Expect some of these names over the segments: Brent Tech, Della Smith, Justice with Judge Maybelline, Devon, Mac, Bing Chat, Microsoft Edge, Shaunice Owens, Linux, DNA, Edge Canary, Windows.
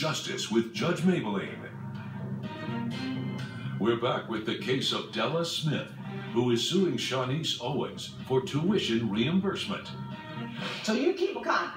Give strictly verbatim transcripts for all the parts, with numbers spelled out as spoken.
Justice with Judge Maybelline. We're back with the case of Della Smith, who is suing Shaunice Owens for tuition reimbursement. So you keep a con?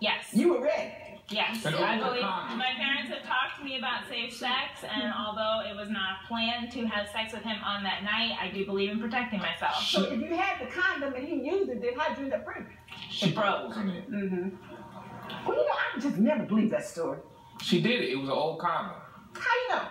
Yes. You were ready? Yes. I believe my parents had talked to me about safe sex, and although it was not planned to have sex with him on that night, I do believe in protecting myself. So if you had the condom and you used it, then how'd you end up pregnant? She froze in it. Mm-hmm. Well, you know, I just never believe that story. She did it. It was an old condom. How you know?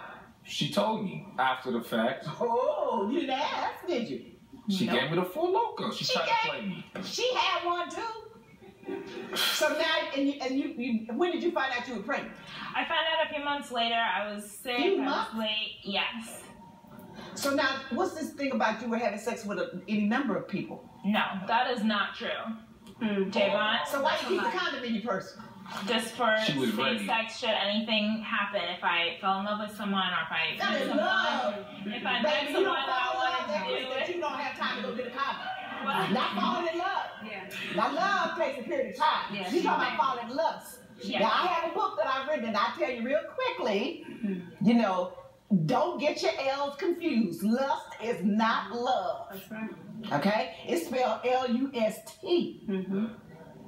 She told me after the fact. Oh, you didn't ask, did you? She no. gave me the full loco. She, she tried gave, to play me. She had one too. So now, and you, and you, you, when did you find out you were pregnant? I found out a few months later. I was sick. Few months? I was late. Yes. So now, what's this thing about you were having sex with a, any number of people? No, that is not true. Mm, Devon. So why do you keep the condom in your purse? Just for safe sex, should anything happen, if I fell in love with someone, or if I met someone, if I met someone I wanted to do it. You don't have time to go get a condom. Well, not falling in love. Yeah. Now love takes a period of time. Yeah, you talking about falling in love. Yeah. Now I have a book that I've written, and I tell you real quickly, mm-hmm. you know, don't get your L's confused. Lust is not love. That's right. Okay? It's spelled L U S T. Mm-hmm.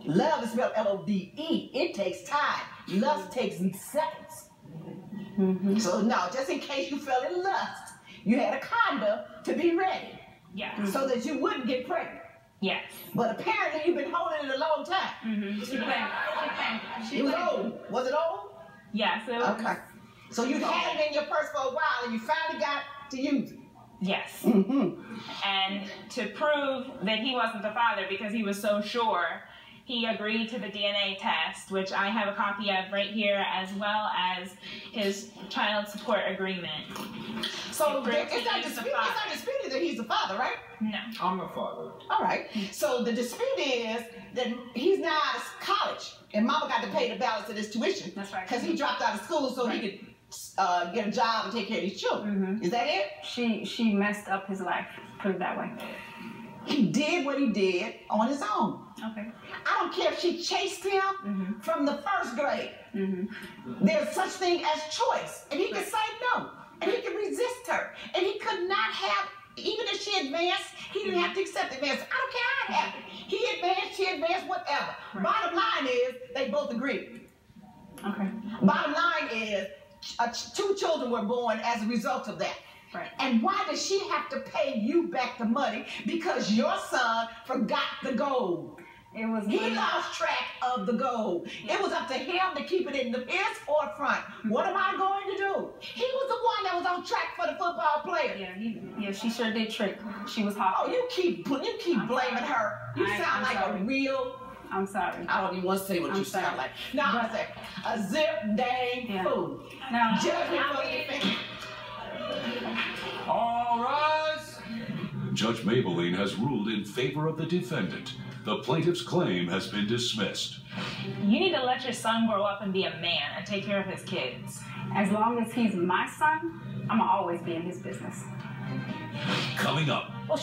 Love is spelled L O V E. It takes time. Lust takes seconds. Mm-hmm. So no, just in case you fell in lust, you had a condom to be ready. Yeah. Mm-hmm. So that you wouldn't get pregnant. Yes. But apparently you've been holding it a long time. Mm-hmm. She yeah. She it was old. Was it old? Yes. It was. Okay. So you had it in your purse for a while, and you finally got to use it. Yes. Mm-hmm. And to prove that he wasn't the father, because he was so sure, he agreed to the D N A test, which I have a copy of right here, as well as his child support agreement. So it's not, dispute, it's not disputed that he's the father, right? No. I'm the father. All right. So the dispute is that he's now out of college, and Mama got to pay the balance of his tuition. That's right. Because he dropped out of school so right. he could uh, get a job and take care of his children. Mm-hmm. Is that it? She, she messed up his life, put it that way. He did what he did on his own. Okay. I don't care if she chased him mm-hmm. from the first grade. Mm-hmm. There's such thing as choice. And he could say no. And he could resist her. And he could not have, even if she advanced, he didn't have to accept advance. I don't care how it happened. He advanced, she advanced, whatever. Right. Bottom line is, they both agreed. Okay. Bottom line is, uh, two children were born as a result of that. Right. And why does she have to pay you back the money? Because your son forgot the gold. It was he money. lost track of the gold. Yeah. It was up to him to keep it in the his forefront. What am I going to do? He was the one that was on track for the football player. Yeah, he, yeah, she sure did trick. She was hot. Oh, you keep you keep I'm blaming sorry. her. You I, sound I'm like sorry. a real. I'm sorry. I don't even want to say what I'm you sorry. sound like. No, I'm sorry. A zip dang yeah. fool. No, judgment. All rise. Judge Maybelline has ruled in favor of the defendant. The plaintiff's claim has been dismissed. You need to let your son grow up and be a man and take care of his kids. As long as he's my son, I'm always be in his business. Coming up.